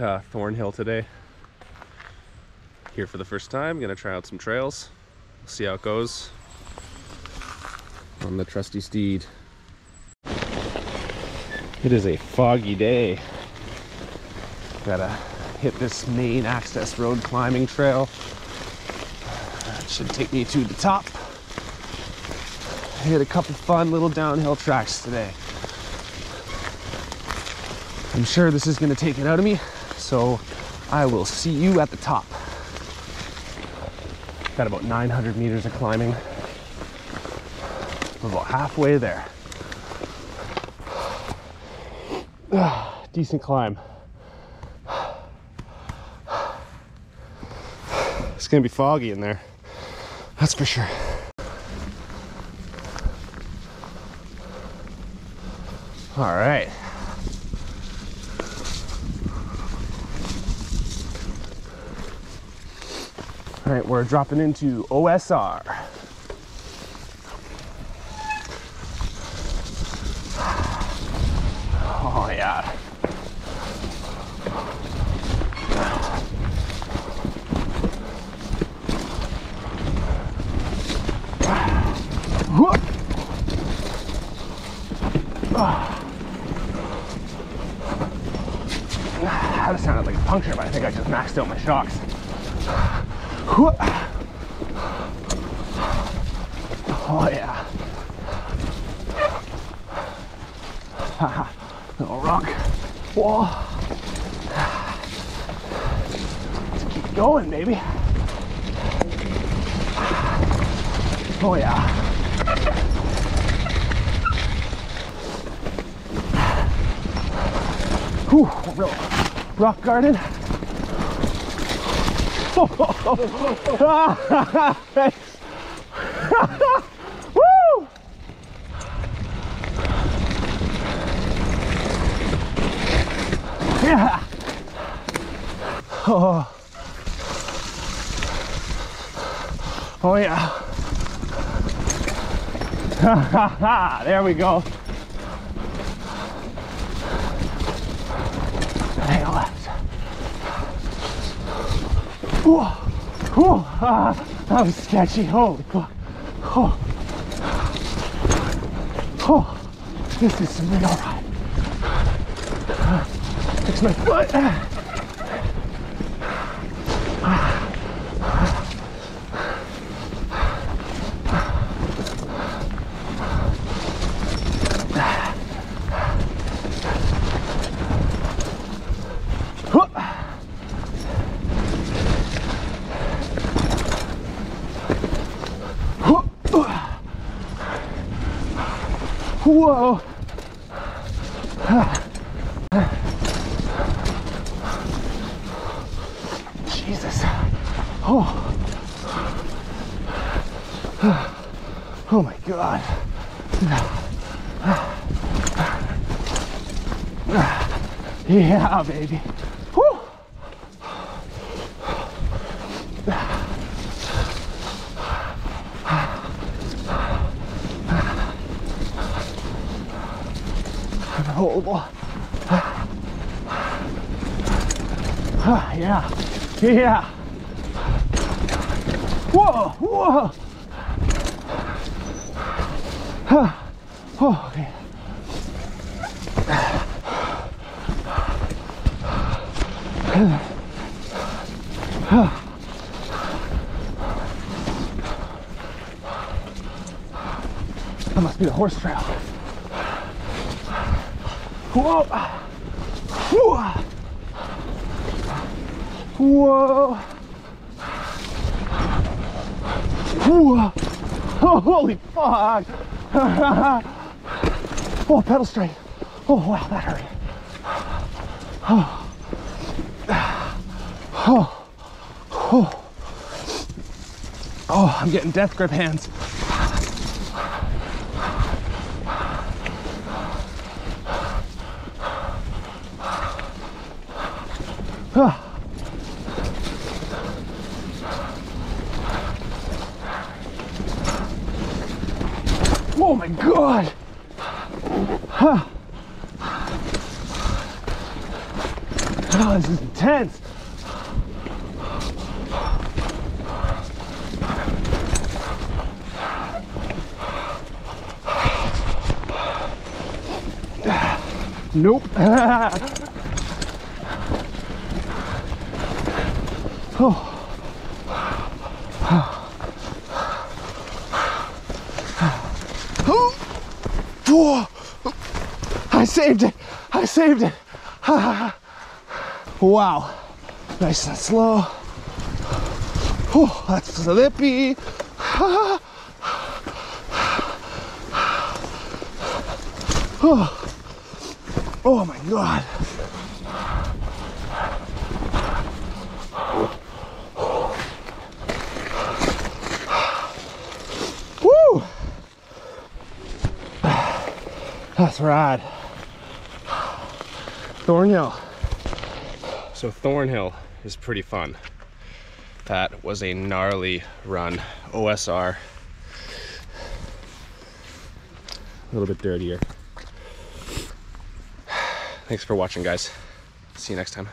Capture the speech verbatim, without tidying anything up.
at uh, Thornhill today. Here for the first time, gonna try out some trails. See how it goes on the trusty steed. It is a foggy day. Gotta hit this main access road climbing trail. That should take me to the top. I hit a couple fun little downhill tracks today. I'm sure this is gonna take it out of me, so I will see you at the top. Got about nine hundred meters of climbing. I'm about halfway there. Decent climb. It's gonna be foggy in there, that's for sure. All right. All right, we're dropping into O S R. Oh yeah. That sounded like a puncture, but I think I just maxed out my shocks. Oh yeah. Little rock. Whoa. Let's keep going, baby. Oh yeah. Whew, real rock garden. Oh, oh, oh. Ah, thanks. Woo! Yeah. Oh. Oh yeah. Ha ha ha. There we go. Whoa, whoa, ah, that was sketchy, holy fuck. Oh, oh, this is some real ride. Fix my foot. Whoa! Jesus! Oh! Oh my God! Yeah, baby! Woo! Unholdable. Ah, yeah, yeah. Whoa, whoa. Ah, oh, yeah. Ah. That must be the horse trail. Whoa! Whoa! Whoa! Whoa! Oh, holy fuck! Oh, pedal straight! Oh, wow, that hurt! Oh! Oh! Oh! Oh, I'm getting death grip hands. Oh my God! Huh. Oh, this is intense. Nope. Oh. I saved it. I saved it. Wow. Nice and slow. Oh, that's slippy. Oh. Oh my God. Woo! That's rad. Thornhill. So Thornhill is pretty fun. That was a gnarly run. O S R. A little bit dirtier. Thanks for watching, guys. See you next time.